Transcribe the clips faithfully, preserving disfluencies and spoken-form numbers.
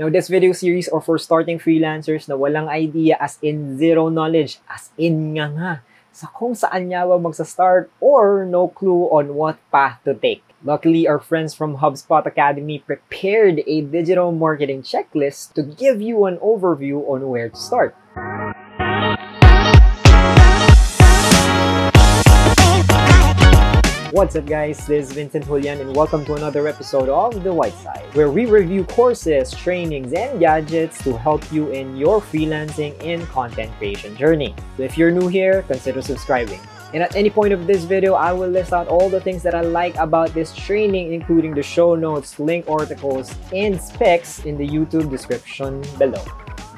Now, this video series are for starting freelancers na walang idea, as in zero knowledge, as in nga nga, sa kung saan nyawa magsa-start or no clue on what path to take. Luckily, our friends from HubSpot Academy prepared a digital marketing checklist to give you an overview on where to start. What's up guys, this is Vincent Julian and welcome to another episode of The White Side, where we review courses, trainings, and gadgets to help you in your freelancing and content creation journey. So if you're new here, consider subscribing. And at any point of this video, I will list out all the things that I like about this training, including the show notes, link articles, and specs in the YouTube description below.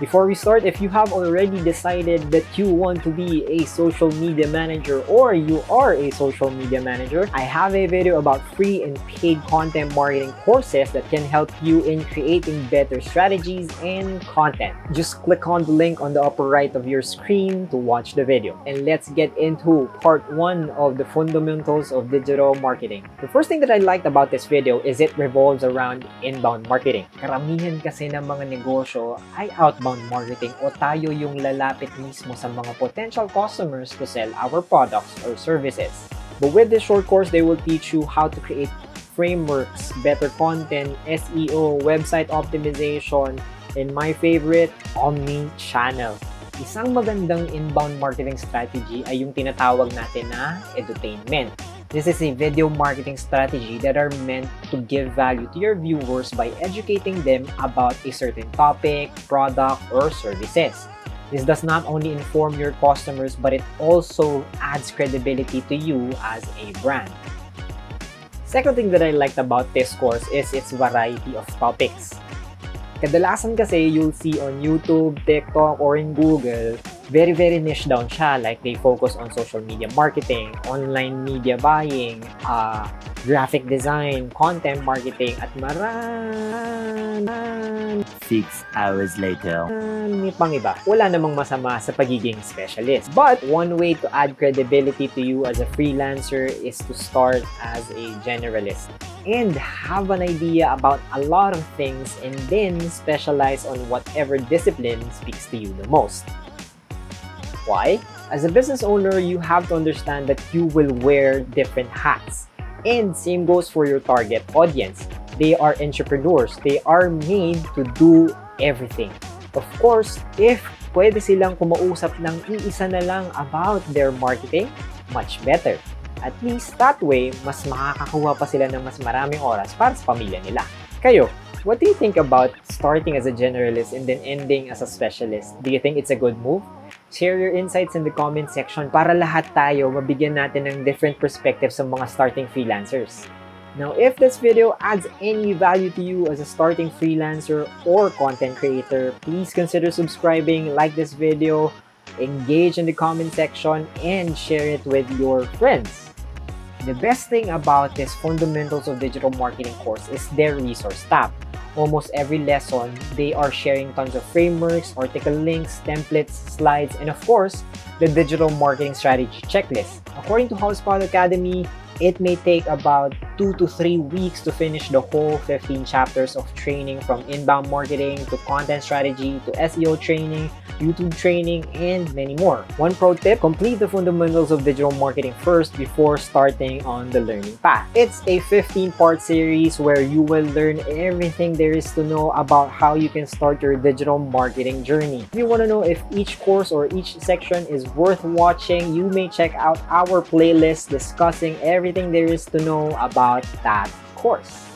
Before we start, if you have already decided that you want to be a social media manager or you are a social media manager, I have a video about free and paid content marketing courses that can help you in creating better strategies and content. Just click on the link on the upper right of your screen to watch the video. And let's get into part one of the fundamentals of digital marketing. The first thing that I liked about this video is it revolves around inbound marketing. Karamihan kasi ng mga negosyo ay outbound marketing, o tayo yung lalapit mismo sa mga potential customers to sell our products or services. But with this short course, they will teach you how to create frameworks, better content, S E O, website optimization, and my favorite, Omni Channel. Isang magandang inbound marketing strategy ay yung tinatawag natin na edutainment. This is a video marketing strategy that are meant to give value to your viewers by educating them about a certain topic, product, or services. This does not only inform your customers, but it also adds credibility to you as a brand. Second thing that I liked about this course is its variety of topics. Kadalasan kasi you'll see on YouTube, TikTok, or in Google, very, very niche down siya. Like, they focus on social media marketing, online media buying, uh, graphic design, content marketing, at maran... Six hours later. May pang iba. Wala namang masama sa pagiging specialist. But one way to add credibility to you as a freelancer is to start as a generalist and have an idea about a lot of things and then specialize on whatever discipline speaks to you the most. Why? As a business owner, you have to understand that you will wear different hats. And same goes for your target audience. They are entrepreneurs. They are made to do everything. Of course, if pwede silang kumausap ng iisa na lang about their marketing, much better. At least that way, mas makakakuha pa sila ng mas maraming oras para sa pamilya nila. Kayo, what do you think about starting as a generalist and then ending as a specialist? Do you think it's a good move? Share your insights in the comment section para lahat tayo mabigyan natin ng different perspectives sa mga starting freelancers. Now, if this video adds any value to you as a starting freelancer or content creator, please consider subscribing, like this video, engage in the comment section, and share it with your friends. The best thing about this Fundamentals of Digital Marketing course is their resource tab. Almost every lesson, they are sharing tons of frameworks, article links, templates, slides, and of course, the digital marketing strategy checklist. According to HubSpot Academy, it may take about two to three weeks to finish the whole fifteen chapters of training, from inbound marketing to content strategy to S E O training, YouTube training, and many more. One pro tip: complete the fundamentals of digital marketing first before starting on the learning path. It's a fifteen part series where you will learn everything there is to know about how you can start your digital marketing journey. If you want to know if each course or each section is worth watching, you may check out our playlist discussing everything there is to know about that course.